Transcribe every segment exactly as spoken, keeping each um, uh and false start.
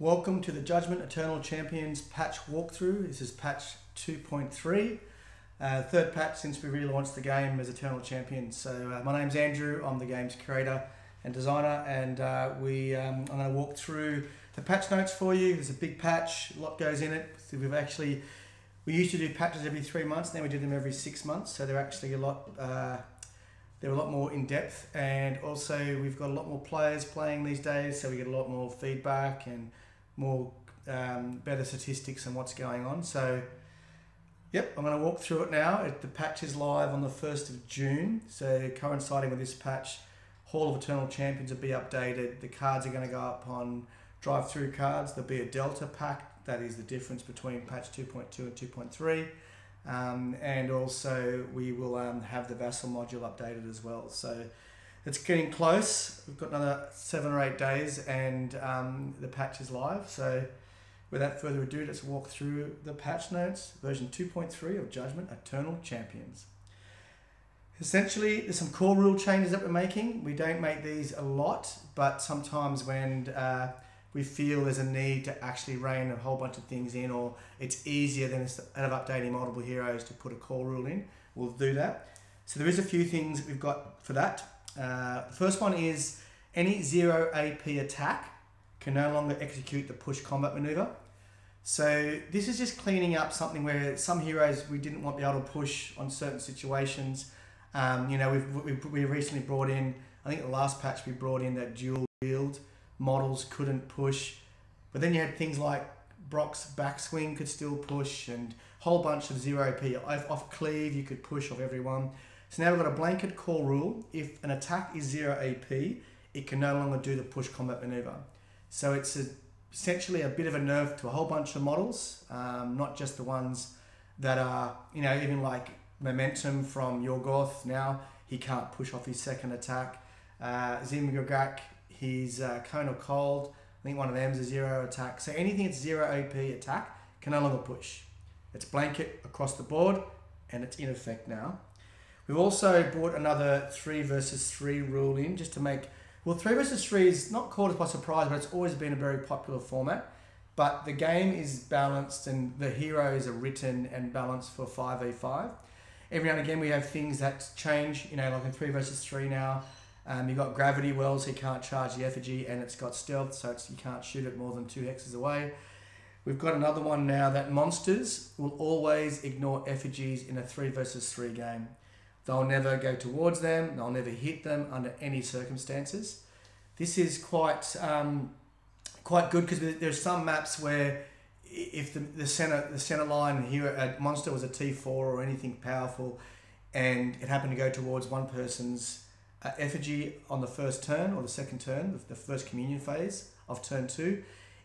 Welcome to the Judgement Eternal Champions patch walkthrough. This is patch two point three, uh, third patch since we relaunched the game as Eternal Champions. So uh, my name's Andrew, I'm the game's curator and designer, and uh, we um, I'm going to walk through the patch notes for you. It's a big patch, a lot goes in it. So we've actually, we used to do patches every three months, now we do them every six months, so they're actually a lot, uh, they're a lot more in depth, and also we've got a lot more players playing these days, so we get a lot more feedback and more um, better statistics and what's going on. So yep, I'm going to walk through it now. It, the patch is live on the first of June, so coinciding with this patch, Hall of Eternal Champions will be updated. The cards are going to go up on drive through cards. There'll be a Delta pack, that is the difference between patch two point two and two point three, um, and also we will um, have the Vassal module updated as well. So it's getting close. We've got another seven or eight days and um, the patch is live. So without further ado, let's walk through the patch notes, version two point three of Judgement Eternal Champions. Essentially, there's some core rule changes that we're making. We don't make these a lot, but sometimes when uh, we feel there's a need to actually rein a whole bunch of things in, or it's easier than instead of updating multiple heroes to put a core rule in, we'll do that. So there is a few things we've got for that. Uh, the first one is any zero A P attack can no longer execute the push combat maneuver. So this is just cleaning up something where some heroes we didn't want to be able to push on certain situations. Um, you know, we've, we, we recently brought in, I think the last patch we brought in that dual wield models couldn't push, but then you had things like Brock's backswing could still push and a whole bunch of zero A P. Off, off cleave you could push off everyone. So now we've got a blanket core rule. If an attack is zero A P, it can no longer do the push combat maneuver. So it's a, essentially a bit of a nerf to a whole bunch of models, um, not just the ones that are, you know, even like Momentum from Yorgoth now, he can't push off his second attack. Uh, Zimgagak, his uh, Cone of Cold, I think one of them's a zero attack. So anything that's zero A P attack can no longer push. It's blanket across the board and it's in effect now. We've also brought another three versus three rule in just to make, well, three versus three is not caught us by surprise, but it's always been a very popular format. But the game is balanced and the heroes are written and balanced for five v five. Every now and again, we have things that change, you know, like in three versus three now, um, you've got gravity wells, so you can't charge the effigy, and it's got stealth, so it's, you can't shoot it more than two hexes away. We've got another one now that monsters will always ignore effigies in a three versus three game. They'll never go towards them, they'll never hit them under any circumstances. This is quite um, quite good because there's some maps where if the, the center the center line here a monster was a T four or anything powerful and it happened to go towards one person's uh, effigy on the first turn or the second turn, the first communion phase of turn two,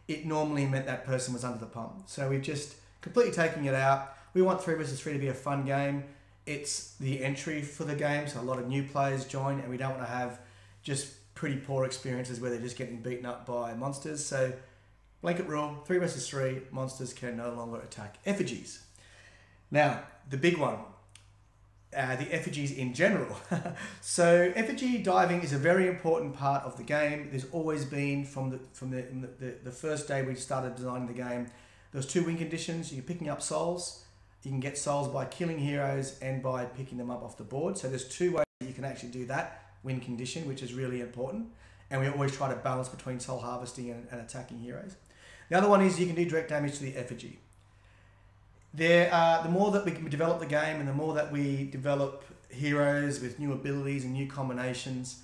it normally meant that person was under the pump. So we've just completely taken it out. We want three versus three to be a fun game. It's the entry for the game, so a lot of new players join, and we don't want to have just pretty poor experiences where they're just getting beaten up by monsters. So blanket rule, three versus three, monsters can no longer attack effigies. Now, the big one, uh, the effigies in general. So effigy diving is a very important part of the game. There's always been, from the, from the, the, the first day we started designing the game, there's two win conditions, you're picking up souls. You can get souls by killing heroes and by picking them up off the board. So there's two ways that you can actually do that win condition, which is really important. And we always try to balance between soul harvesting and, and attacking heroes. The other one is you can do direct damage to the effigy. There are, the more that we can develop the game and the more that we develop heroes with new abilities and new combinations,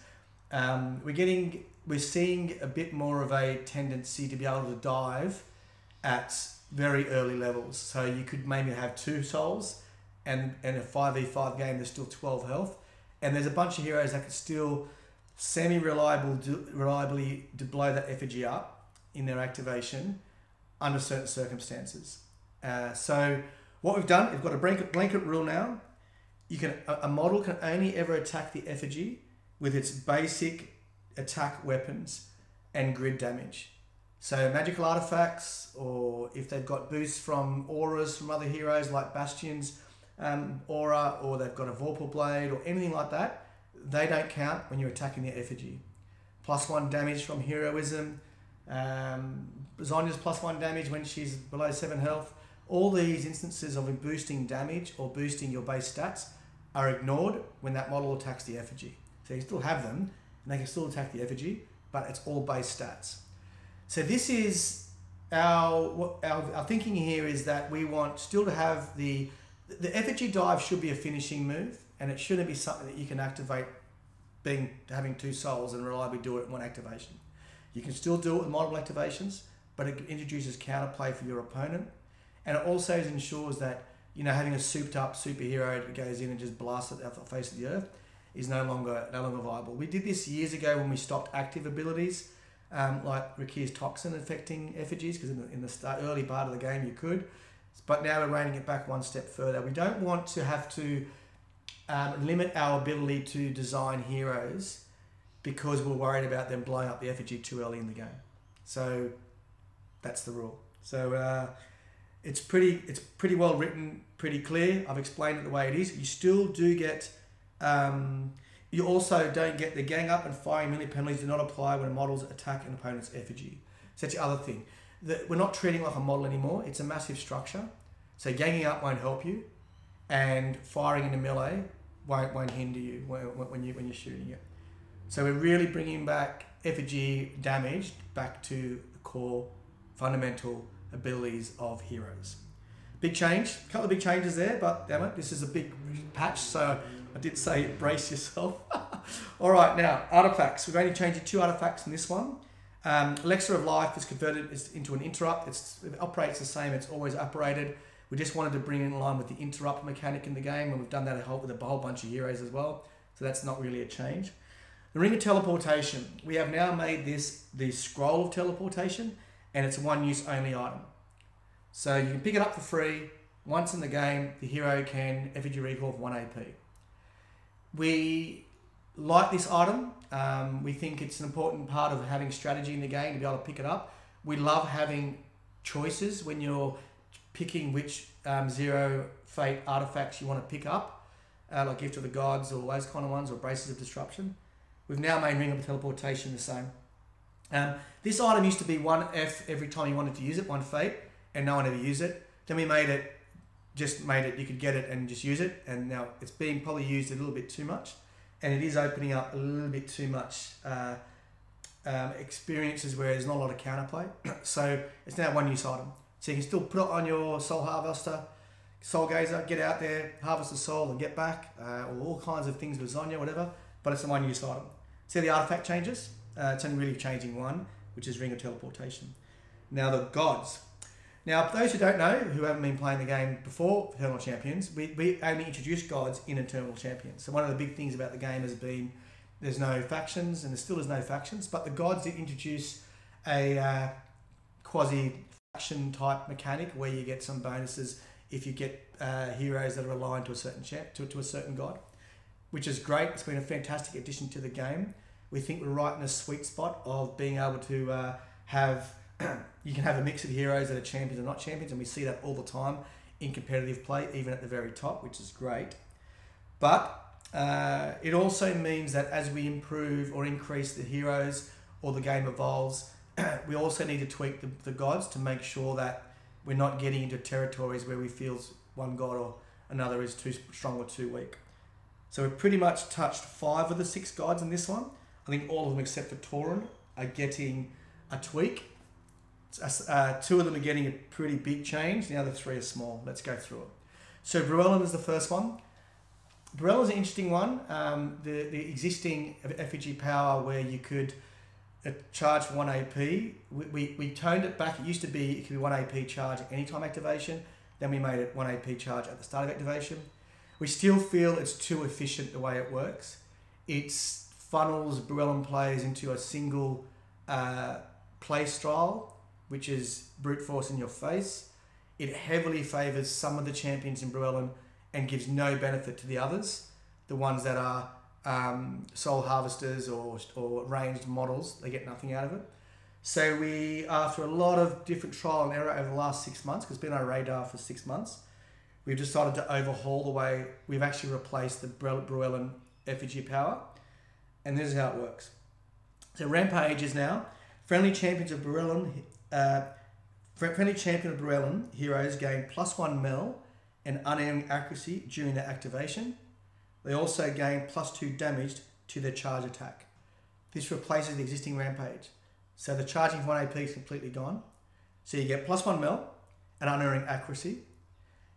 um, we're getting, we're seeing a bit more of a tendency to be able to dive at very early levels. So you could maybe have two souls and in a five v five game there's still twelve health, and there's a bunch of heroes that can still semi-reliable do, reliably to blow that effigy up in their activation under certain circumstances. Uh, so what we've done, we've got a blanket, blanket rule now. You can a, a model can only ever attack the effigy with its basic attack weapons and grid damage. So magical artifacts, or if they've got boosts from auras from other heroes like Bastion's um, aura, or they've got a Vorpal Blade or anything like that, they don't count when you're attacking the effigy. Plus one damage from heroism, Um, Zonya's plus one damage when she's below seven health. All these instances of boosting damage or boosting your base stats are ignored when that model attacks the effigy. So you still have them, and they can still attack the effigy, but it's all base stats. So this is our, our, our thinking here is that we want still to have the, the effigy dive should be a finishing move, and it shouldn't be something that you can activate being having two souls and reliably do it in one activation. You can still do it with multiple activations, but it introduces counterplay for your opponent. And it also ensures that, you know, having a souped up superhero that goes in and just blasts it off the face of the earth is no longer no longer viable. We did this years ago when we stopped active abilities, um, like Rikir's Toxin affecting effigies, because in the, in the start, early part of the game you could. But now we're reining it back one step further. We don't want to have to um, limit our ability to design heroes because we're worried about them blowing up the effigy too early in the game. So that's the rule. So uh, it's pretty it's pretty well written, pretty clear. I've explained it the way it is. You still do get, um, you also don't get the gang up and firing melee penalties do not apply when models attack an opponent's effigy. So that's the other thing. The, we're not treating it like a model anymore. It's a massive structure. So ganging up won't help you, and firing in a melee won't, won't hinder you when, when you when you're shooting it. So we're really bringing back effigy damage back to the core fundamental abilities of heroes. Big change, a couple of big changes there, but damn it, this is a big patch, so I did say brace yourself. All right, now, artifacts. We've only changed two artifacts in this one. Um, Elixir of Life is converted into an interrupt. It's, it operates the same, it's always operated. We just wanted to bring it in line with the interrupt mechanic in the game, and we've done that a whole, with a whole bunch of heroes as well, so that's not really a change. The Ring of Teleportation. We have now made this the Scroll of Teleportation, and it's a one-use only item. So you can pick it up for free. Once in the game, the hero can effigy recall for one A P. We like this item. Um, we think it's an important part of having strategy in the game to be able to pick it up. We love having choices when you're picking which um, zero fate artifacts you want to pick up, uh, like Gift of the Gods or those kind of ones, or Braces of Disruption. We've now made Ring of Teleportation the same. Um, this item used to be one F every time you wanted to use it, one fate, and no one ever used it. Then we made it, just made it, you could get it and just use it, and now it's being probably used a little bit too much, and it is opening up a little bit too much uh, um, experiences where there's not a lot of counterplay. So it's now a one-use item. So you can still put it on your Soul Harvester, Soul Gazer, get out there, harvest the soul and get back, uh, or all kinds of things with Zonya, whatever, but it's a one-use item. See the artifact changes? Uh, it's only really changing one, which is Ring of Teleportation. Now the gods. Now, for those who don't know, who haven't been playing the game before Eternal Champions, we, we only introduced gods in Eternal Champions. So one of the big things about the game has been there's no factions, and there still is no factions, but the gods did introduce a uh, quasi-faction type mechanic where you get some bonuses if you get uh, heroes that are aligned to a certain champ, to, to a certain god, which is great. It's been a fantastic addition to the game. We think we're right in a sweet spot of being able to uh, have, you can have a mix of heroes that are champions and not champions, and we see that all the time in competitive play, even at the very top, which is great. But uh, it also means that as we improve or increase the heroes or the game evolves, we also need to tweak the, the gods to make sure that we're not getting into territories where we feel one god or another is too strong or too weak. So we've pretty much touched five of the six gods in this one. I think all of them except for Thoran are getting a tweak. Uh, two of them are getting a pretty big change. The other three are small. Let's go through it. So Bruellen is the first one. Bruellen is an interesting one. Um, the, the existing effigy power where you could uh, charge one A P. We, we, we toned it back. It used to be it could be one A P charge at any time activation. Then we made it one A P charge at the start of activation. We still feel it's too efficient the way it works. It's funnels Bruellen plays into a single uh, play style, which is brute force in your face. It heavily favours some of the champions in Bruellen and gives no benefit to the others. The ones that are um, soul harvesters or, or ranged models, they get nothing out of it. So we, after a lot of different trial and error over the last six months, because it's been on our radar for six months, we've decided to overhaul the way we've actually replaced the Bruellen effigy power. And this is how it works. So Rampage is now, Friendly champions of Bruellen, uh, friendly champion of Bruellen heroes gain plus one mel and unerring accuracy during their activation. They also gain plus two damage to their charge attack. This replaces the existing rampage. So the charging for one A P is completely gone. So you get plus one mel and unerring accuracy.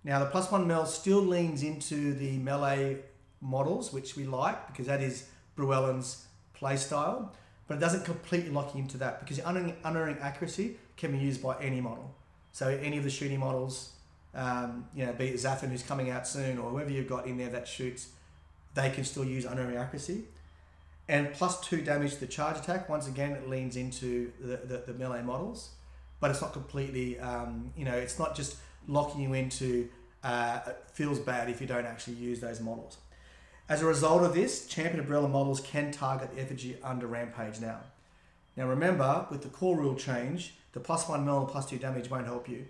Now the plus one mel still leans into the melee models, which we like because that is Bruellen's playstyle. But it doesn't completely lock you into that because unerring accuracy can be used by any model. So any of the shooting models, um, you know, be it Zaffin who's coming out soon or whoever you've got in there that shoots, they can still use unerring accuracy. And plus two damage to the charge attack. Once again, it leans into the, the, the melee models, but it's not completely, um, you know, it's not just locking you into, uh, it feels bad if you don't actually use those models. As a result of this, Champion of Bruellen models can target the effigy under Rampage now. Now remember, with the core rule change, the plus one mil and plus two damage won't help you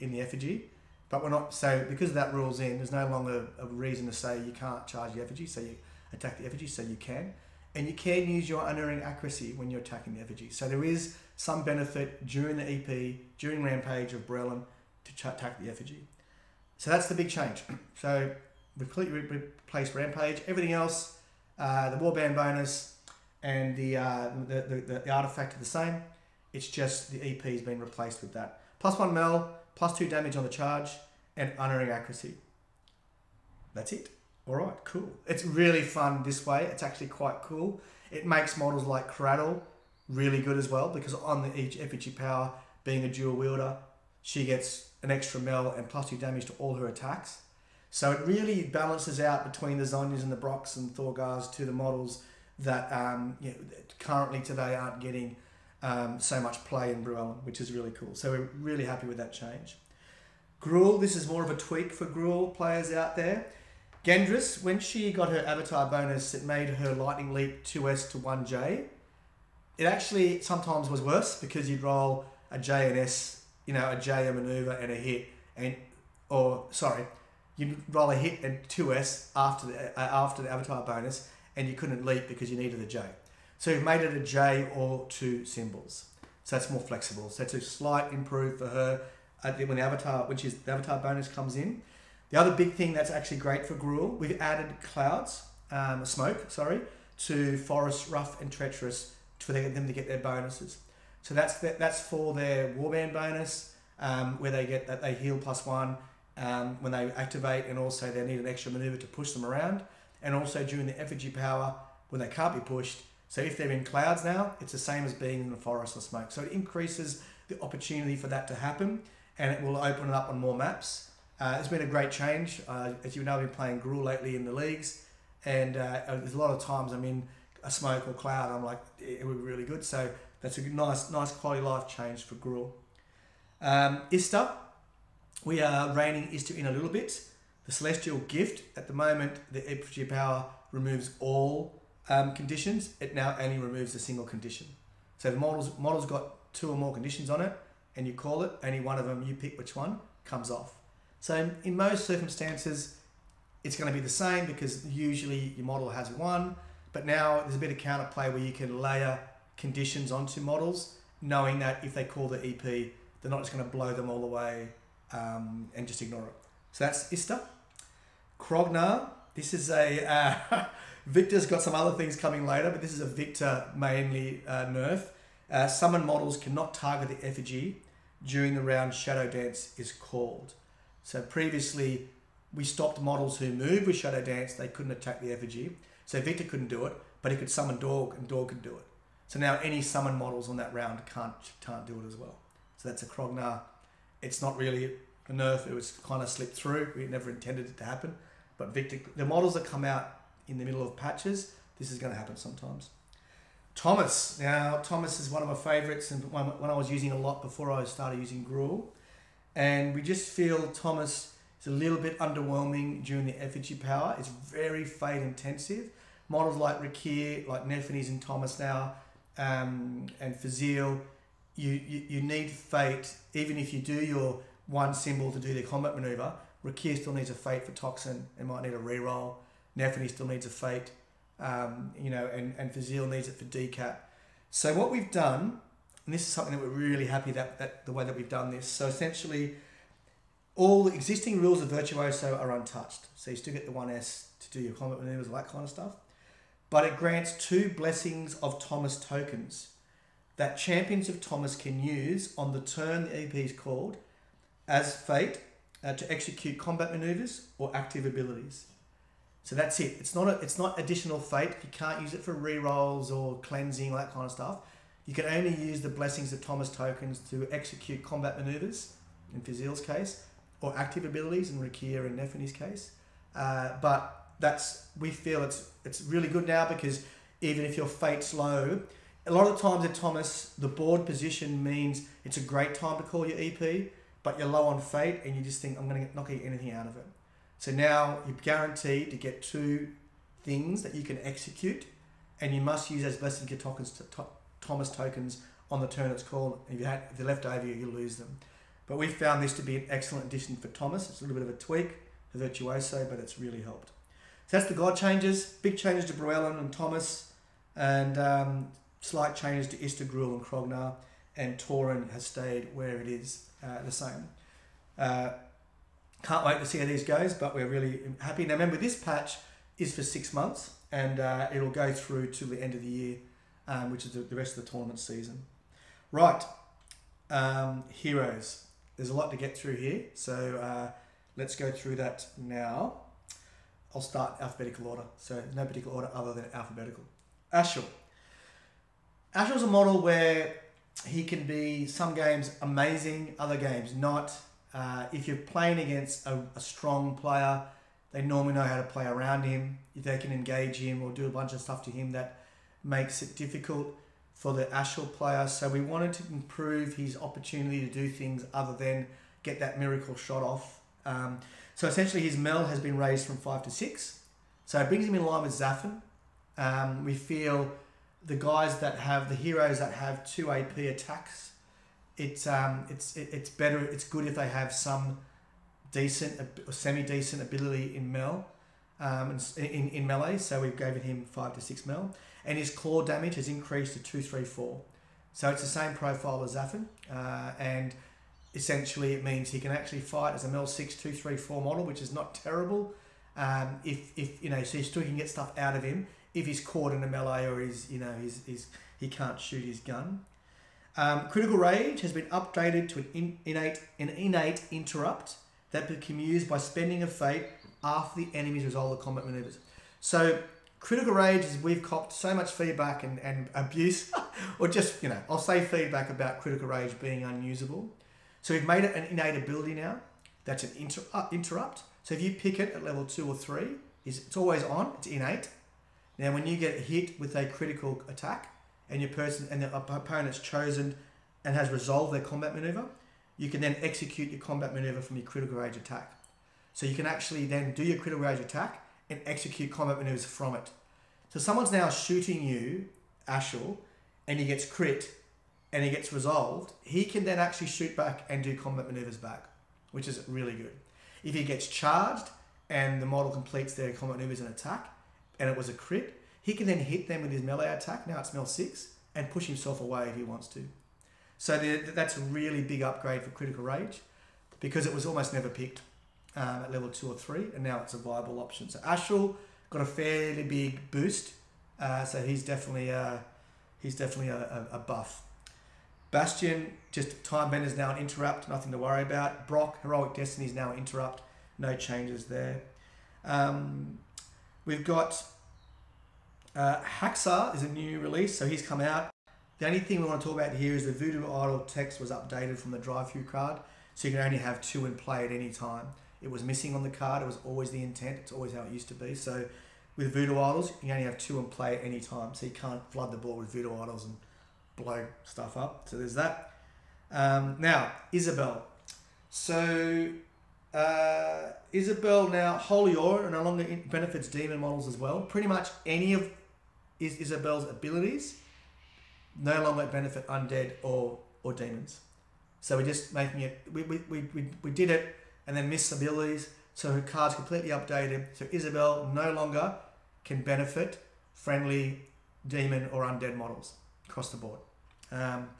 in the effigy. But we're not, so because that rule's in, there's no longer a reason to say you can't charge the effigy, so you attack the effigy, so you can. And you can use your unerring accuracy when you're attacking the effigy. So there is some benefit during the E P, during Rampage of Bruellen, to attack the effigy. So that's the big change. So we've completely replaced Rampage. Everything else, uh, the Warband bonus and the, uh, the, the, the artifact are the same. It's just the E P has been replaced with that. Plus one mel, plus two damage on the charge, and unerring accuracy. That's it. All right, cool. It's really fun this way. It's actually quite cool. It makes models like Cradle really good as well because on the each effigy power, being a dual wielder, she gets an extra mel and plus two damage to all her attacks. So it really balances out between the Zonyas and the Brocks and Thorgars to the models that um, you know, currently today aren't getting um, so much play in Bruellen, which is really cool. So we're really happy with that change. Gruul, this is more of a tweak for Gruul players out there. Gendris, when she got her avatar bonus, it made her lightning leap two S to one J. It actually sometimes was worse because you'd roll a J and S, you know, a J, a maneuver and a hit, and or sorry. You'd roll a hit and two S after the, uh, after the avatar bonus, and you couldn't leap because you needed a J. So you've made it a J or two symbols. So that's more flexible. So it's a slight improve for her when the avatar, which is the avatar bonus comes in. The other big thing that's actually great for Gruul, we've added clouds, um, smoke, sorry, to forests rough and treacherous for them to get their bonuses. So that's the, that's for their warband bonus, um, where they get that they heal plus one. Um, when they activate, and also they need an extra maneuver to push them around, and also during the effigy power when they can't be pushed. So if they're in clouds now, it's the same as being in the forest or smoke. So it increases the opportunity for that to happen, and it will open it up on more maps. Uh, it's been a great change. Uh, as you know, I've been playing Gruul lately in the leagues, and uh, there's a lot of times I'm in a smoke or cloud. I'm like, it would be really good. So that's a nice, nice quality life change for Gruul. Um, Istah. We are reining Istah in a little bit. The Celestial Gift, at the moment, the effigy power removes all um, conditions. It now only removes a single condition. So the model's, model's got two or more conditions on it, and you call it, only one of them, you pick which one, comes off. So in most circumstances, it's gonna be the same because usually your model has one, but now there's a bit of counterplay where you can layer conditions onto models, knowing that if they call the E P, they're not just gonna blow them all away Um, and just ignore it. So that's Istah. Krognar, this is a, uh, Victor's got some other things coming later, but this is a Victor mainly uh, nerf. Uh, summon models cannot target the effigy during the round Shadow Dance is called. So previously we stopped models who move with Shadow Dance, they couldn't attack the effigy. So Victor couldn't do it, but he could summon Dog and Dog could do it. So now any summon models on that round can't, can't do it as well. So that's a Krognar. It's not really a nerf, it was kind of slipped through. We never intended it to happen. But Victor, the models that come out in the middle of patches, this is gonna happen sometimes. Thomas, now Thomas is one of my favorites and one, one I was using a lot before I started using Gruul. And we just feel Thomas is a little bit underwhelming during the effigy power. It's very fade intensive. Models like Rikir, like Nephanes and Thomas now, um, and Fazil, You, you, you need fate, even if you do your one symbol to do the combat maneuver. Rikir still needs a fate for Toxin and might need a reroll. Nephany still needs a fate, um, you know, and, and Fazil needs it for decap. So what we've done And this is something that we're really happy that, that the way that we've done this. So essentially, all the existing rules of Virtuoso are untouched. So you still get the one S to do your combat maneuvers, all that kind of stuff. But it grants two Blessings of Thomas tokens that Champions of Thomas can use on the turn the E P is called as Fate uh, to execute combat maneuvers or active abilities. So that's it. It's not a, it's not additional Fate. You can't use it for rerolls or cleansing, all that kind of stuff. You can only use the Blessings of Thomas tokens to execute combat maneuvers, in Fazil's case, or active abilities in Rikir and Nephanes' case. Uh, but that's, we feel it's it's really good now, because even if your Fate's low, a lot of the times at Thomas, the board position means it's a great time to call your E P, but you're low on Fate and you just think, I'm gonna not get anything out of it. So now you're guaranteed to get two things that you can execute, and you must use as Blessing of Thomas to top Thomas tokens on the turn it's called. If you had, if they're left over, you lose them. But we found this to be an excellent addition for Thomas. It's a little bit of a tweak for Virtuoso, but it's really helped. So that's the God changes. Big changes to Bruellen and Thomas, and um, slight changes to Istah, Gruul, and Krognar. And Thoran has stayed where it is, uh, the same. Uh, can't wait to see how these goes, but we're really happy. Now remember, this patch is for six months, and uh, it'll go through to the end of the year. Um, which is the, the rest of the tournament season. Right, um, heroes. There's a lot to get through here, so uh, let's go through that now. I'll start alphabetical order, so no particular order other than alphabetical. Ashur. Ashur's a model where he can be, some games, amazing, other games not. Uh, if you're playing against a, a strong player, they normally know how to play around him. They can engage him or do a bunch of stuff to him that makes it difficult for the Ashur player. So we wanted to improve his opportunity to do things other than get that miracle shot off. Um, so essentially his Mel has been raised from five to six. So it brings him in line with Zaffin. Um, we feel the guys that have, the heroes that have two A P attacks, it's, um, it's, it, it's better, it's good if they have some decent or semi-decent ability in Mel, um, in, in melee. So we've given him five to six Mel. And his claw damage has increased to two, three, four. So it's the same profile as Zaffin. Uh, and essentially it means he can actually fight as a Mel six, two, three, four model, which is not terrible. Um, if, if, you know, so you still can get stuff out of him if he's caught in a melee or he's, you know, he's, he's, he can't shoot his gun. Um, Critical Rage has been updated to an, in, innate, an innate interrupt that can be used by spending a Fate after the enemy's resolve the combat maneuvers. So Critical Rage is, we've copped so much feedback and, and abuse, or just, you know, I'll say feedback about Critical Rage being unusable. So we've made it an innate ability now. That's an inter uh, interrupt. So if you pick it at level two or three, it's always on, it's innate. Now when you get hit with a critical attack and your person and the opponent's chosen and has resolved their combat maneuver, you can then execute your combat maneuver from your Critical Rage attack. So you can actually then do your Critical Rage attack and execute combat maneuvers from it. So someone's now shooting you, Ashur, and he gets crit and he gets resolved, he can then actually shoot back and do combat maneuvers back, which is really good. If he gets charged and the model completes their combat maneuvers and attack and it was a crit, he can then hit them with his melee attack, now it's Mel six, and push himself away if he wants to. So that's a really big upgrade for Critical Rage, because it was almost never picked. Um, at level two or three, and now it's a viable option. So Ashur got a fairly big boost, uh, so he's definitely a, he's definitely a, a, a buff. Bastion, just Time Bender's now an interrupt, nothing to worry about. Brock, Heroic Destiny is now an interrupt, no changes there. Um, we've got uh, Haxar is a new release, so he's come out. The only thing we want to talk about here is the Voodoo Idol text was updated from the drive-through card, so you can only have two in play at any time. It was missing on the card. It was always the intent. It's always how it used to be. So with Voodoo Idols, you only have two in play at any time. So you can't flood the board with Voodoo Idols and blow stuff up. So there's that. Um, now, Isabel. So uh, Isabel now, Holy Aura, no longer benefits demon models as well. Pretty much any of is Isabel's abilities no longer benefit undead or, or demons. So we're just making it, we, we, we, we did it, and then missed abilities, so her card's completely updated. So Isabel no longer can benefit friendly demon or undead models across the board. Um,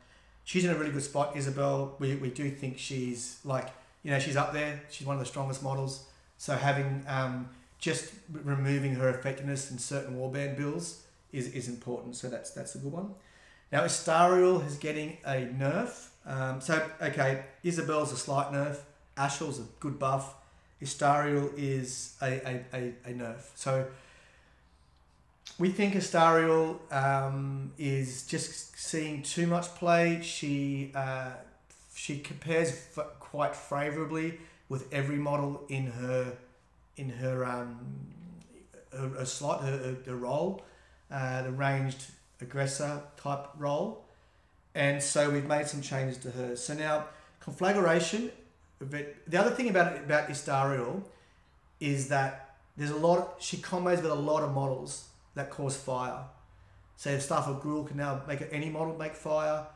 she's in a really good spot, Isabel. We, we do think she's like, you know, she's up there. She's one of the strongest models. So having um, just removing her effectiveness in certain warband builds is, is important. So that's that's a good one. Now, Istariel is getting a nerf. Um, so, okay, Isabel's a slight nerf. Ashur's a good buff. Istariel is a, a, a, a nerf. So we think Istariel um, is just seeing too much play. She uh, she compares f quite favourably with every model in her in her um, her, her slot, her, her role, uh, the ranged aggressor type role, and so we've made some changes to her. So now Conflagration. But the other thing about about Istariel is that there's a lot. Of, she combos with a lot of models that cause fire. So if Staff of Gruul can now make any model make fire.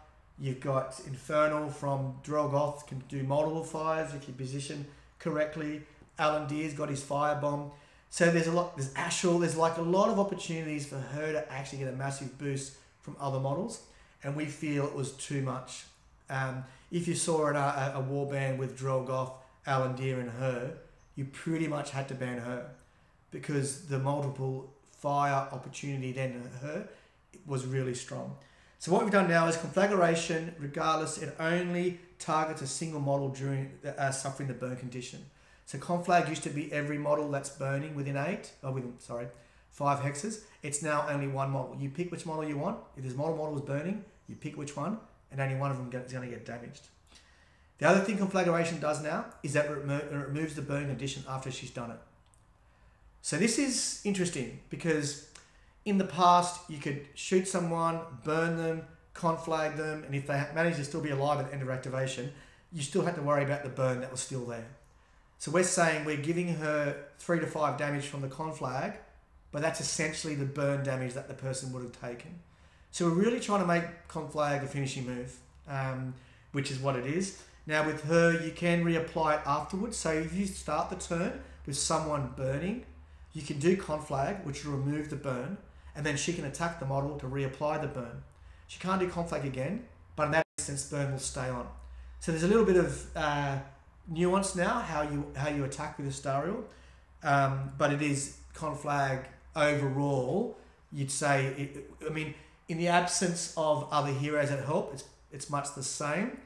You've got Infernal from Yorgoth can do multiple fires if you position correctly. Alan Deer's got his fire bomb. So there's a lot. There's Ashur. There's like a lot of opportunities for her to actually get a massive boost from other models, and we feel it was too much. Um, if you saw an, a, a warband with Yorgoth, Alan Deer and her, you pretty much had to ban her because the multiple fire opportunity then her was really strong. So what we've done now is Conflagration, regardless, it only targets a single model during uh, suffering the burn condition. So Conflag used to be every model that's burning within eight, oh, within, sorry, five hexes. It's now only one model. You pick which model you want. If there's model models burning, you pick which one, and only one of them is going to get damaged. The other thing Conflagration does now is that it removes the burn condition after she's done it. So this is interesting because in the past, you could shoot someone, burn them, conflag them, and if they manage to still be alive at the end of activation, you still had to worry about the burn that was still there. So we're saying we're giving her three to five damage from the conflag, but that's essentially the burn damage that the person would have taken. So we're really trying to make Conflag a finishing move, um, which is what it is. Now with her, you can reapply it afterwards. So if you start the turn with someone burning, you can do Conflag, which will remove the burn, and then she can attack the model to reapply the burn. She can't do Conflag again, but in that instance, burn will stay on. So there's a little bit of uh, nuance now, how you how you attack with Istariel, um, but it is Conflag overall, you'd say, it, I mean, in the absence of other heroes that help, it's it's much the same,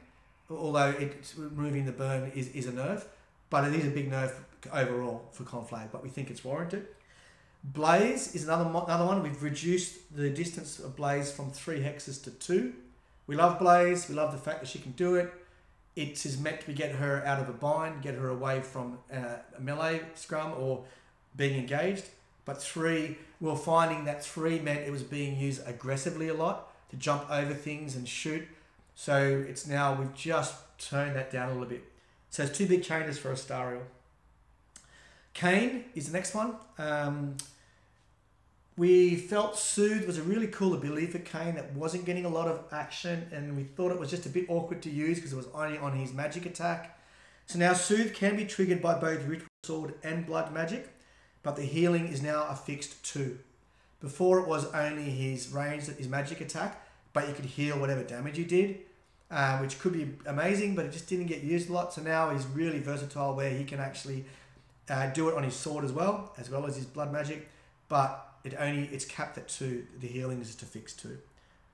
although it's removing the burn is, is a nerf, but it is a big nerf overall for Conflag, but we think it's warranted. Blaze is another, another one. We've reduced the distance of Blaze from three hexes to two. We love Blaze. We love the fact that she can do it. It is meant to get her out of a bind, get her away from uh, a melee scrum or being engaged. But three, we were finding that three meant it was being used aggressively a lot to jump over things and shoot. So it's now, we've just turned that down a little bit. So it's two big changes for Istariel. Kane is the next one. Um, we felt Soothe was a really cool ability for Kane that wasn't getting a lot of action, and we thought it was just a bit awkward to use because it was only on his magic attack. So now Soothe can be triggered by both Ritual Sword and Blood Magic, but the healing is now affixed to. Before it was only his range, his magic attack, but you could heal whatever damage you did, uh, which could be amazing, but it just didn't get used a lot. So now he's really versatile where he can actually uh, do it on his sword as well, as well as his blood magic, but it only it's capped at two, the healing is just affixed to.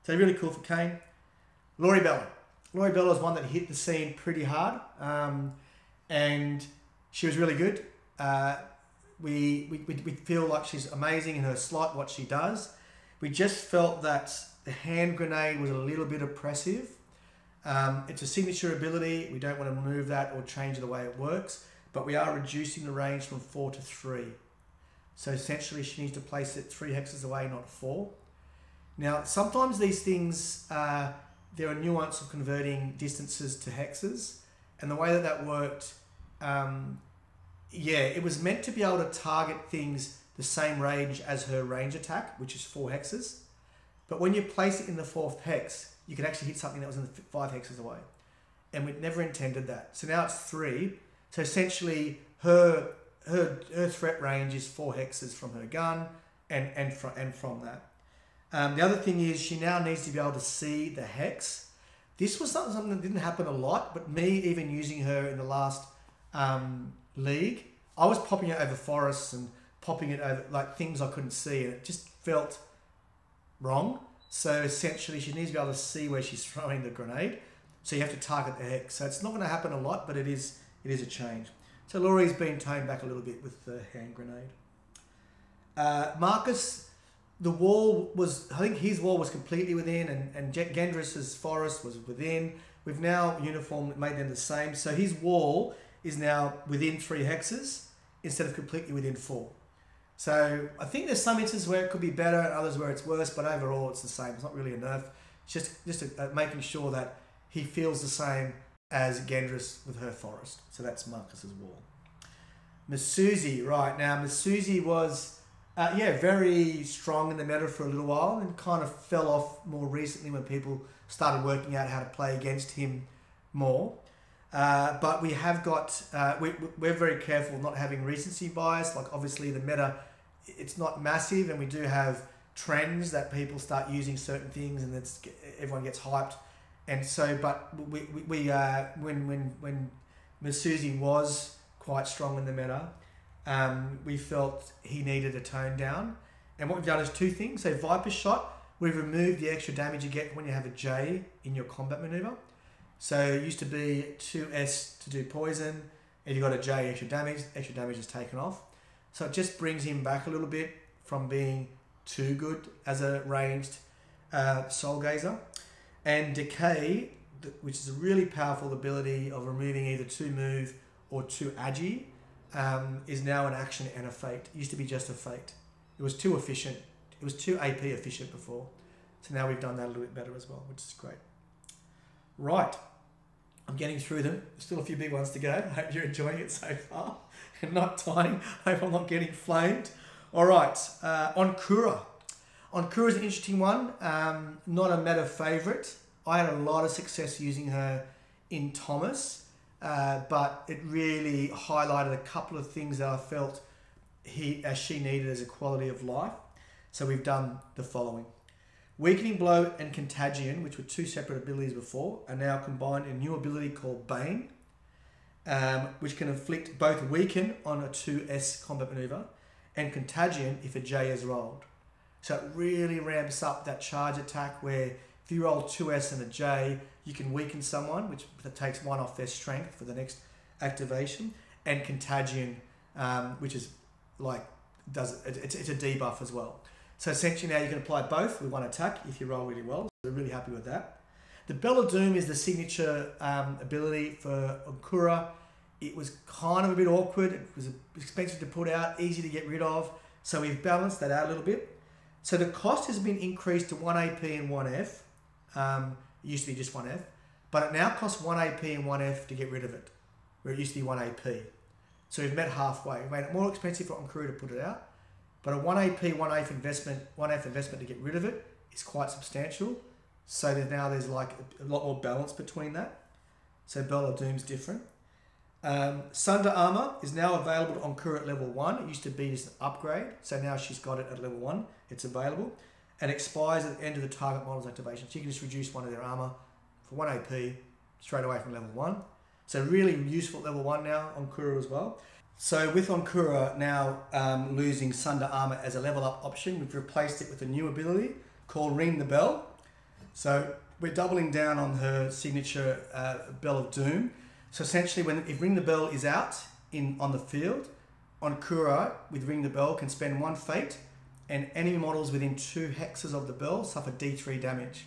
So really cool for Kane. Lori Bella. Lori Bella is one that hit the scene pretty hard, um, and she was really good. Uh, We, we, we feel like she's amazing in her slot, what she does. We just felt that the hand grenade was a little bit oppressive. Um, it's a signature ability. We don't want to remove that or change the way it works, but we are reducing the range from four to three. So essentially she needs to place it three hexes away, not four. Now, sometimes these things, uh, there are nuances of converting distances to hexes, and the way that that worked, um, yeah, it was meant to be able to target things the same range as her range attack, which is four hexes. But when you place it in the fourth hex, you could actually hit something that was in the five hexes away. And we never intended that. So now it's three. So essentially, her her her threat range is four hexes from her gun and and from and from that. Um, the other thing is she now needs to be able to see the hex. This was something that didn't happen a lot, but me even using her in the last um, league, I was popping it over forests and popping it over like things I couldn't see, and it just felt wrong. So essentially she needs to be able to see where she's throwing the grenade. So you have to target the hex. So it's not going to happen a lot, but it is it is a change. So Laurie's been toned back a little bit with the hand grenade. Uh, Marcus, the wall was, I think his wall was completely within, and, and Gendris's forest was within. We've now uniformed, made them the same. So his wall is now within three hexes instead of completely within four. So I think there's some instances where it could be better and others where it's worse, but overall it's the same. It's not really a nerf. It's just, just a, a making sure that he feels the same as Gendris with her forest. So that's Marcus's wall. Misuzi, right. Now Misuzi was, uh, yeah, very strong in the meta for a little while and kind of fell off more recently when people started working out how to play against him more. Uh, but we have got, uh, we, we're very careful not having recency bias. Like obviously the meta, it's not massive, and we do have trends that people start using certain things and it's, everyone gets hyped. And so, but we, we, we uh, when, when, when Misuzi was quite strong in the meta, um, we felt he needed a tone down. And what we've done is two things. So Viper Shot, we've removed the extra damage you get when you have a J in your combat maneuver. So it used to be two S to do poison. If you got a J extra damage, extra damage is taken off. So it just brings him back a little bit from being too good as a ranged uh, soul gazer. And Decay, which is a really powerful ability of removing either two move or two agi, um, is now an action and a fate. It used to be just a fate. It was too efficient. It was too A P efficient before. So now we've done that a little bit better as well, which is great. Right. I'm getting through them. Still a few big ones to go. I hope you're enjoying it so far and not dying. I hope I'm not getting flamed. All right. Uh, Onkura. Onkura is an interesting one. Um, not a meta favourite. I had a lot of success using her in Thomas, uh, but it really highlighted a couple of things that I felt he, as she needed as a quality of life. So we've done the following. Weakening Blow and Contagion, which were two separate abilities before, are now combined in a new ability called Bane, um, which can inflict both Weaken on a two S combat manoeuvre and Contagion if a J is rolled. So it really ramps up that charge attack where if you roll two S and a J, you can weaken someone, which takes one off their strength for the next activation, and Contagion, um, which is like, does it, it's, it's a debuff as well. So essentially now you can apply both with one attack if you roll really well. So we're really happy with that. The Bell of Doom is the signature um, ability for Onkura. It was kind of a bit awkward. It was expensive to put out, easy to get rid of. So we've balanced that out a little bit. So the cost has been increased to one A P and one F. Um, it used to be just one F, but it now costs one A P and one F to get rid of it, where it used to be one A P. So we've met halfway. We've made it more expensive for Onkura to put it out, but a one A P, one F investment, one F investment to get rid of it is quite substantial. So that now there's like a lot more balance between that. So Bell of Doom's different. Um, Sunder Armor is now available to Onkura at level one. It used to be just an upgrade, so now she's got it at level one. It's available and expires at the end of the target model's activation. So you can just reduce one of their armor for one A P straight away from level one. So really useful at level one now, Onkura as well. So with Onkura now um, losing Sunder Armor as a level up option, we've replaced it with a new ability called Ring the Bell. So we're doubling down on her signature uh, Bell of Doom. So essentially, when if Ring the Bell is out in on the field, Onkura with Ring the Bell can spend one fate, and enemy models within two hexes of the bell suffer D three damage.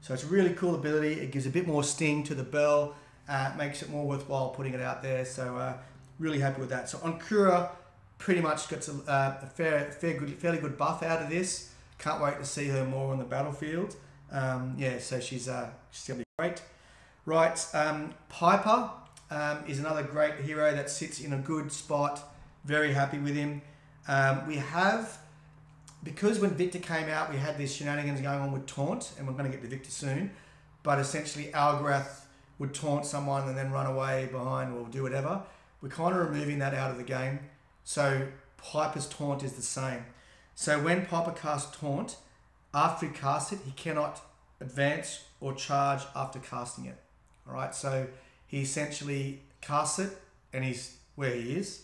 So it's a really cool ability. It gives a bit more sting to the bell, uh, makes it more worthwhile putting it out there. So uh, really happy with that. So Onkura pretty much gets a, uh, a fair, fair good, fairly good buff out of this. Can't wait to see her more on the battlefield. Um, yeah, so she's uh, she's gonna be great. Right, um, Piper um, is another great hero that sits in a good spot. Very happy with him. Um, we have, because when Victor came out, we had these shenanigans going on with Taunt, and we're going to get to Victor soon, but essentially Algorath would taunt someone and then run away behind or do whatever. We're kind of removing that out of the game. So Piper's Taunt is the same. So when Piper casts Taunt, after he casts it, he cannot advance or charge after casting it. All right, so he essentially casts it and he's where he is.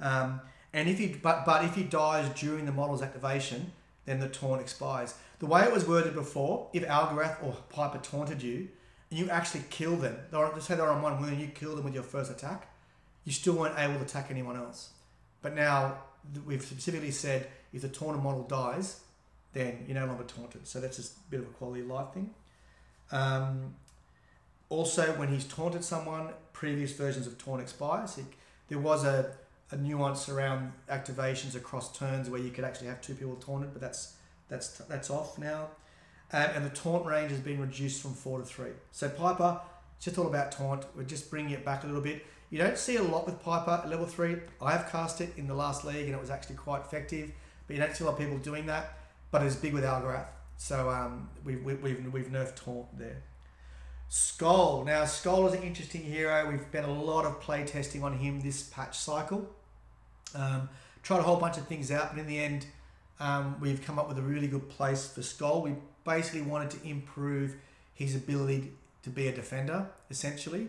Um, and if he but but if he dies during the model's activation, then the taunt expires. The way it was worded before, if Algorath or Piper taunted you, and you actually kill them, just say they're on one wound, you kill them with your first attack, you still weren't able to attack anyone else. But now we've specifically said if the taunted model dies, then you're no longer taunted. So that's just a bit of a quality of life thing. Um, also, when he's taunted someone, previous versions of taunt expires. It, there was a, a nuance around activations across turns where you could actually have two people taunted, but that's that's that's off now. Um, and the taunt range has been reduced from four to three. So Piper, it's just all about taunt. We're just bringing it back a little bit. You don't see a lot with Piper at level three. I have cast it in the last league and it was actually quite effective, but you don't see a lot of people doing that. But it's big with Algorath. So um, we, we, we've, we've nerfed taunt there. Skull. Now, Skull is an interesting hero. We've spent a lot of play testing on him this patch cycle. Um, tried a whole bunch of things out, but in the end, um, we've come up with a really good place for Skull. We basically wanted to improve his ability to be a defender, essentially.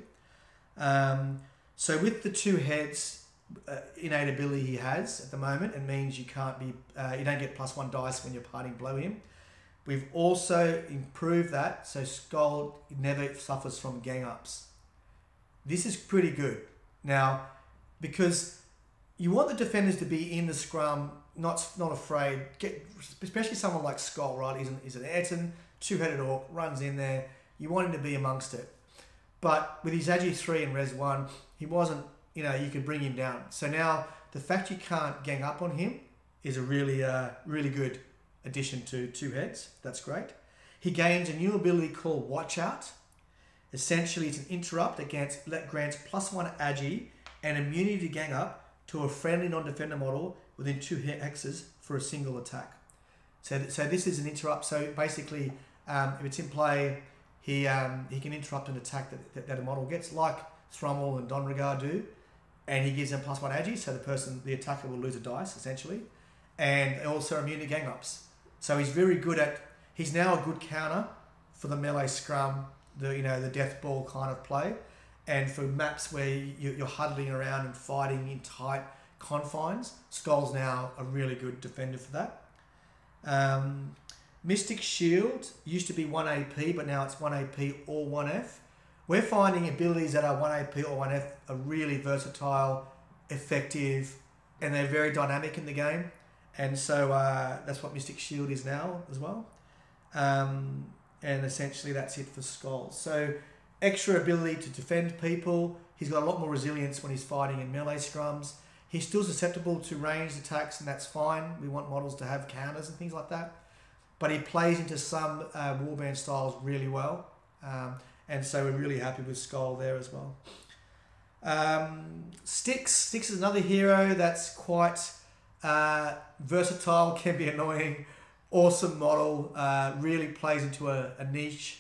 Um, so with the two heads, uh, innate ability he has at the moment, it means you can't be, uh, you don't get plus one dice when you're parting blow him. We've also improved that, so Skull never suffers from gang ups. This is pretty good. Now, because you want the defenders to be in the scrum, not not afraid, get, especially someone like Skull, right? He's an, he's an Ayrton, two-headed orc, runs in there. You want him to be amongst it. But with his A G three and Res one, he wasn't, you know, you could bring him down. So now the fact you can't gang up on him is a really, uh, really good addition to two heads. That's great. He gains a new ability called Watch Out. Essentially, it's an interrupt against that grants plus one agi and immunity to gang up to a friendly non-defender model within two hexes for a single attack. So, th so this is an interrupt. So basically, um, if it's in play, he um, he can interrupt an attack that, that, that a model gets, like Thrummel and Donregar do, and he gives them plus one agi. So the person, the attacker, will lose a dice essentially, and also immune to gang ups. So he's very good at, he's now a good counter for the melee scrum, the, you know, the death ball kind of play, and for maps where you, you're huddling around and fighting in tight confines, Skull's now a really good defender for that. Um, Mystic Shield used to be one A P, but now it's one A P or one F. We're finding abilities that are one A P or one F are really versatile, effective, and they're very dynamic in the game. And so uh, that's what Mystic Shield is now as well. Um, and essentially that's it for Skull. So extra ability to defend people. He's got a lot more resilience when he's fighting in melee scrums. He's still susceptible to ranged attacks, and that's fine. We want models to have counters and things like that. But he plays into some uh, warband styles really well. Um, and so we're really happy with Skull there as well. Um, Styx. Styx is another hero that's quite... Uh, versatile, can be annoying, awesome model, uh, really plays into a, a niche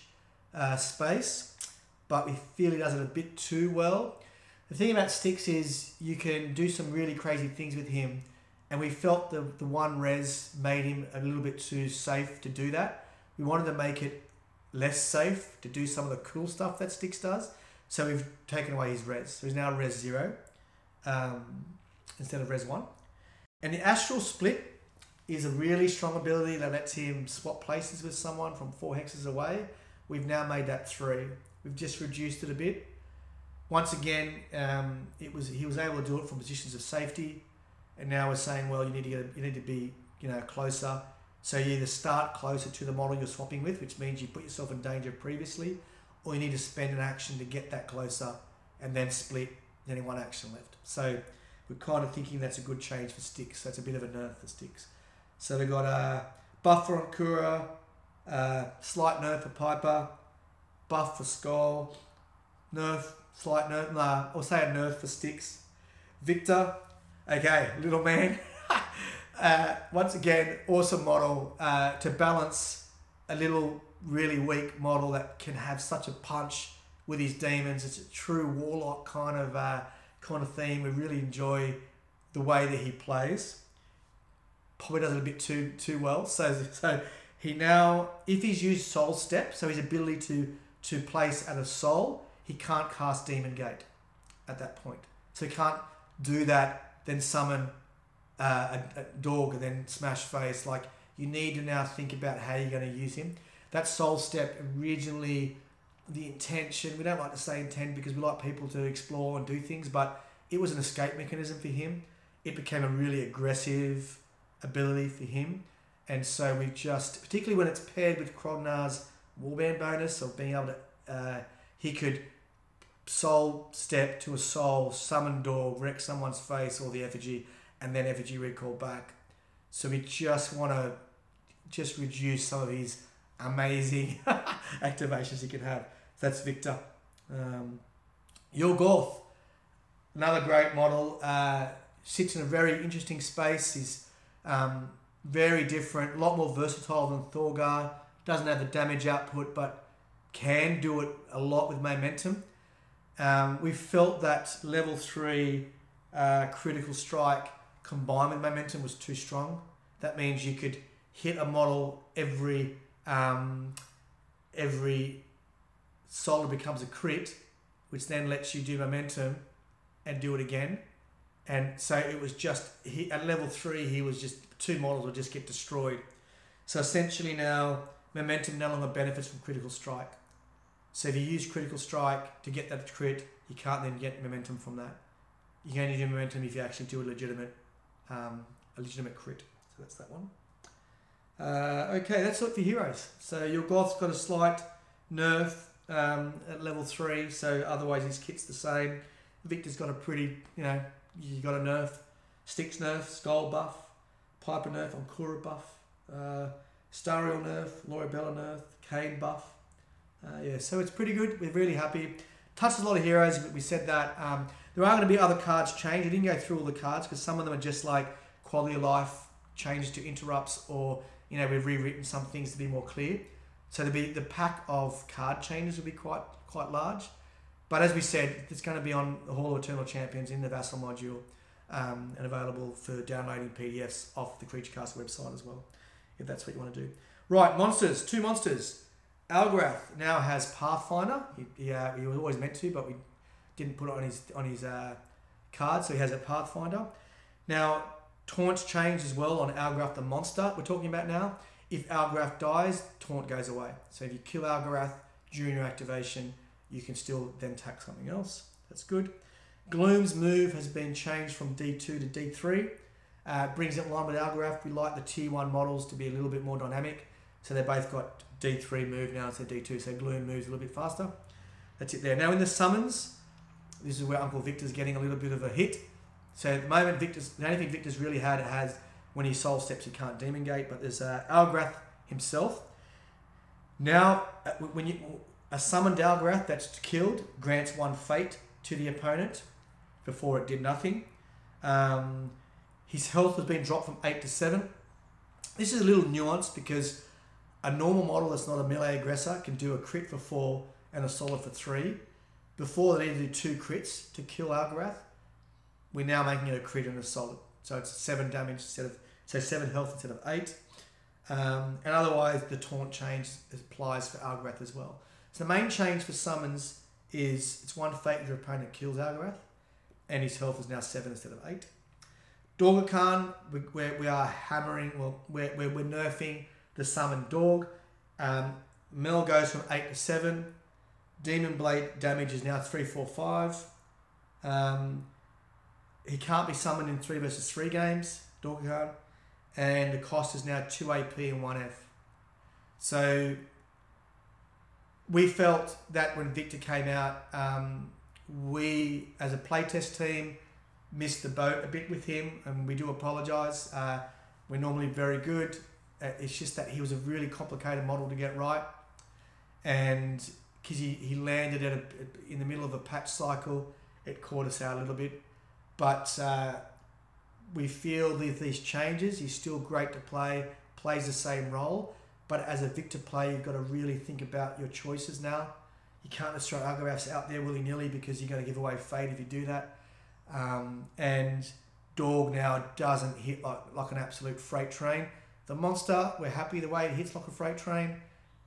uh, space, but we feel he does it a bit too well. The thing about Styx is you can do some really crazy things with him, and we felt the, the one res made him a little bit too safe to do that. We wanted to make it less safe to do some of the cool stuff that Styx does, so we've taken away his res. So he's now res zero um, instead of res one. And the Astral Split is a really strong ability that lets him swap places with someone from four hexes away. We've now made that three. We've just reduced it a bit. Once again, um, it was he was able to do it from positions of safety, and now we're saying, well, you need to get, you need to be, you know, closer. So you either start closer to the model you're swapping with, which means you put yourself in danger previously, or you need to spend an action to get that closer, and then split. There's only one action left. So we're kind of thinking that's a good change for Styx. That's a bit of a nerf for Styx. So we've got a uh, buff for Onkura, uh, slight nerf for Piper, buff for Skull, nerf, slight nerf, nah, I'll say a nerf for Styx. Victor, okay, little man. uh, once again, awesome model uh, to balance a little really weak model that can have such a punch with his demons. It's a true warlock kind of... Uh, kind of theme. We really enjoy the way that he plays. Probably does it a bit too too well. So so He now, if he's used Soul Step, so his ability to, to place at a soul, he can't cast Demon Gate at that point. So he can't do that, then summon uh, a, a dog and then smash face. Like, you need to now think about how you're going to use him. That Soul Step originally, the intention, we don't like to say intend because we like people to explore and do things, but it was an escape mechanism for him. It became a really aggressive ability for him. And so we just, particularly when it's paired with Krognar's Warband bonus of being able to, uh, he could soul step to a soul, summon door, wreck someone's face or the effigy, and then effigy recall back. So we just want to just reduce some of his amazing activations he could have. So that's Victor. Um, Yorgoth, another great model, uh, sits in a very interesting space. He's um, very different, a lot more versatile than Thorgar. Doesn't have the damage output, but can do it a lot with momentum. Um, we felt that level three uh, critical strike combined with momentum was too strong. That means you could hit a model every um, every solid becomes a crit, which then lets you do momentum and do it again. And so it was just, he, at level three, he was just, two models would just get destroyed. So essentially now, momentum no longer benefits from critical strike. So if you use critical strike to get that crit, you can't then get momentum from that. You can only do momentum if you actually do a legitimate, um, a legitimate crit. So that's that one. Uh, okay, that's it for heroes. So your Goth's got a slight nerf um, at level three, so otherwise his kit's the same. Victor's got a pretty, you know, you got a nerf, Styx nerf, Skull buff, Piper nerf, Onkura buff, uh, Istariel nerf, Lorabella nerf, Kane buff. Uh, yeah, so it's pretty good. We're really happy. Touched a lot of heroes, but we said that um, there are going to be other cards changed. I didn't go through all the cards because some of them are just like quality of life changes to interrupts, or you know we've rewritten some things to be more clear. So there'll be the pack of card changes will be quite quite large. But as we said, it's going to be on the Hall of Eternal Champions in the Vassal module um, and available for downloading P D Fs off the CreatureCast website as well, if that's what you want to do. Right, monsters, two monsters. Algorath now has Pathfinder. He, he, uh, he was always meant to, but we didn't put it on his, on his uh, card, so he has a Pathfinder. Now, Taunt's changed as well on Algorath the monster we're talking about now. If Algorath dies, Taunt goes away. So if you kill Algorath during your activation, you can still then tack something else. That's good. Gloom's move has been changed from D two to D three. Uh, brings it along with Algorath. We like the T one models to be a little bit more dynamic. So they've both got D three move now instead of D two. So Gloom moves a little bit faster. That's it there. Now in the summons, this is where Uncle Victor's getting a little bit of a hit. So at the moment, Victor's, the only thing Victor's really had it has when he soul steps, he can't Demon Gate. But there's uh, Algorath himself. Now, when you... a summoned Algorath that's killed grants one fate to the opponent. Before it did nothing. Um, his health has been dropped from eight to seven. This is a little nuance because a normal model that's not a melee aggressor can do a crit for four and a solid for three. Before they needed to do two crits to kill Algorath. We're now making it a crit and a solid. So it's seven damage instead of, so seven health instead of eight. Um, and otherwise the taunt change applies for Algorath as well. So the main change for summons is it's one fate if your opponent kills Algorath, and his health is now seven instead of eight. Dorga Khan, we, we are hammering, well, we're, we're, we're nerfing the summon Dorg. Um, Mel goes from eight to seven. Demon Blade damage is now three, four, five. Um, he can't be summoned in three versus three games, Dorga Khan, and the cost is now two A P and one F. So we felt that when Victor came out, um, we, as a playtest team, missed the boat a bit with him, and we do apologise. Uh, we're normally very good. Uh, it's just that he was a really complicated model to get right, and because he, he landed at a, in the middle of a patch cycle, it caught us out a little bit. But uh, we feel that these changes, he's still great to play, plays the same role. But as a Victor player, you've got to really think about your choices now. You can't just throw Algoraths out there willy-nilly because you're going to give away fate if you do that. Um, and Dorg now doesn't hit like, like an absolute freight train. The monster, we're happy the way it hits like a freight train,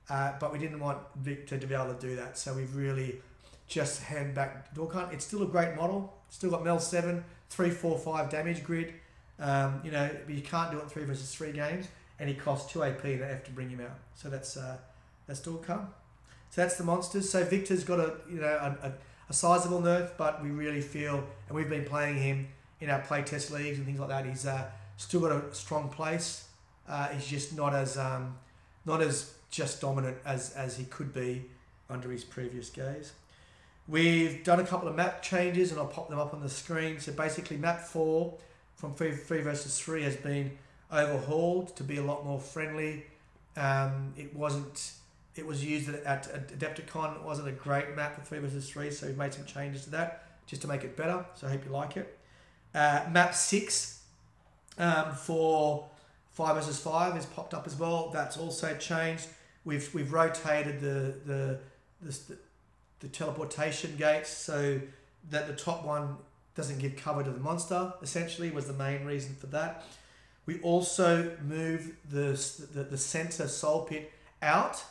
uh, but we didn't want Victor to be able to do that. So we've really just hand back Dorkant. It's still a great model. Still got Mel seven, three, four, five damage grid. Um, you know, but you can't do it in three versus three games, and he costs two A P and I have to bring him out. So that's uh, that's Dorkant. So that's the monsters. So Victor's got a you know a, a, a sizable nerf, but we really feel, and we've been playing him in our playtest leagues and things like that. He's uh, still got a strong place. Uh, he's just not as um, not as just dominant as as he could be under his previous gaze. We've done a couple of map changes, and I'll pop them up on the screen. So basically, map four from three versus three has been overhauled to be a lot more friendly. Um, it wasn't. It was used at, at Adepticon. It wasn't a great map for three versus three, so we've made some changes to that just to make it better. So I hope you like it. Uh, map six um, for five versus five has popped up as well. That's also changed. We've we've rotated the the the, the teleportation gates so that the top one doesn't give cover to the monster. Essentially, was the main reason for that. We also moved the the, the center soul pit out.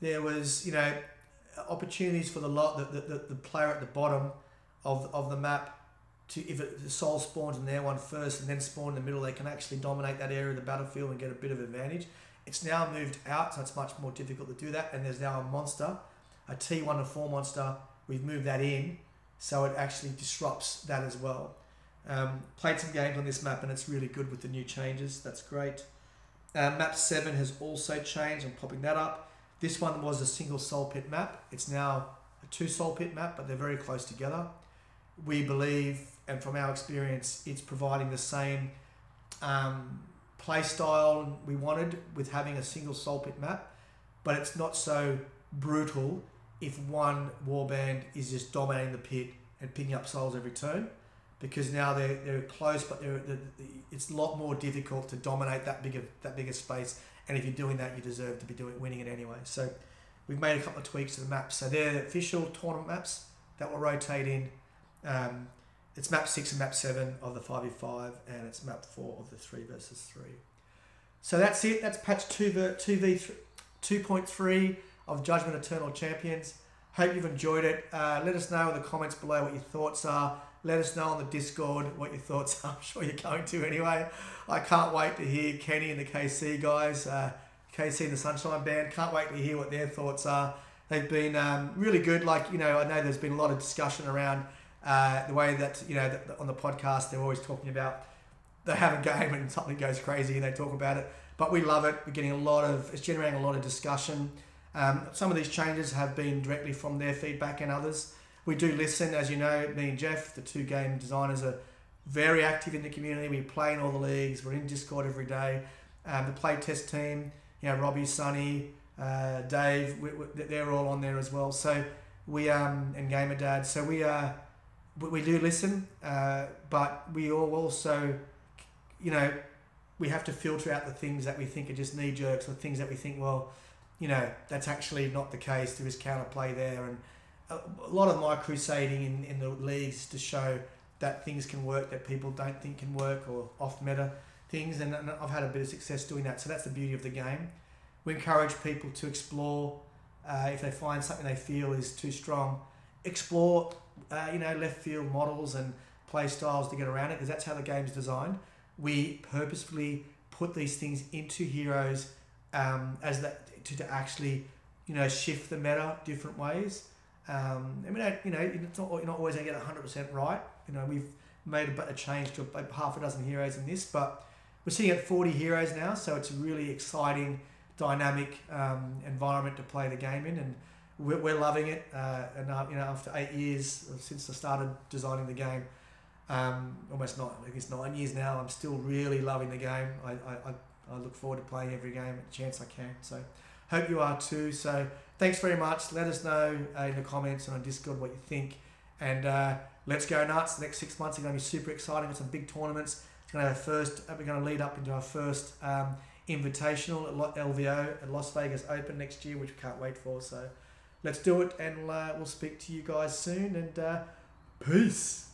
There was, you know, opportunities for the lot the, the, the player at the bottom of of the map to, if it, the soul spawns in their one first and then spawn in the middle, they can actually dominate that area of the battlefield and get a bit of advantage. It's now moved out, so it's much more difficult to do that. And there's now a monster, a T one to four monster. We've moved that in, so it actually disrupts that as well. Um, played some games on this map, and it's really good with the new changes. That's great. Uh, map seven has also changed. I'm popping that up. This one was a single soul pit map. It's now a two soul pit map, but they're very close together. We believe, and from our experience, it's providing the same um, play style we wanted with having a single soul pit map, but it's not so brutal if one warband is just dominating the pit and picking up souls every turn, because now they're, they're close, but they're, they're, it's a lot more difficult to dominate that bigger, that bigger space. And if you're doing that, you deserve to be doing winning it anyway. So we've made a couple of tweaks to the maps. So they're the official tournament maps that will rotate in. Um, it's map six and map seven of the five v five, and it's map four of the three versus three. So that's it. That's patch two point three of Judgement Eternal Champions. Hope you've enjoyed it. Uh, let us know in the comments below what your thoughts are. Let us know on the Discord what your thoughts are. I'm sure you're going to anyway. I can't wait to hear Kenny and the K C guys, uh, K C and the Sunshine Band. Can't wait to hear what their thoughts are. They've been um, really good. Like, you know, I know there's been a lot of discussion around uh, the way that, you know, that on the podcast, they're always talking about they have a game and something goes crazy and they talk about it. But we love it. We're getting a lot of, it's generating a lot of discussion. Um, some of these changes have been directly from their feedback and others. We do listen, as you know, me and Jeff, the two game designers, are very active in the community. We play in all the leagues. We're in Discord every day. Um, the playtest team, you know, Robbie, Sonny, uh, Dave, we, we, they're all on there as well. So we, um, and Gamer Dad, so we, uh, we, we do listen, uh, but we all also, you know, we have to filter out the things that we think are just knee jerks or things that we think, well, you know, that's actually not the case. There is counterplay there, and a lot of my crusading in, in the leagues to show that things can work that people don't think can work, or off-meta things, and I've had a bit of success doing that, so that's the beauty of the game. We encourage people to explore. Uh, if they find something they feel is too strong, explore uh, you know, left field models and play styles to get around it, because that's how the game's designed. We purposefully put these things into heroes um, as that to, to actually, you know, shift the meta different ways. Um, I mean, you know, it's not, you're not always going to get one hundred percent right. You know, we've made a, a change to a, half a dozen heroes in this, but we're sitting at forty heroes now, so it's a really exciting, dynamic um, environment to play the game in, and we're, we're loving it. Uh, and, uh, you know, after eight years since I started designing the game, um, almost nine, I guess nine years now, I'm still really loving the game. I, I, I look forward to playing every game at a chance I can, so hope you are too. So thanks very much. Let us know uh, in the comments and on Discord what you think. And uh, let's go nuts. The next six months are going to be super exciting. It's some big tournaments. It's going to have first, we're going to lead up into our first um, Invitational at L V O at Las Vegas Open next year, which we can't wait for. So let's do it, and uh, we'll speak to you guys soon. And uh, peace.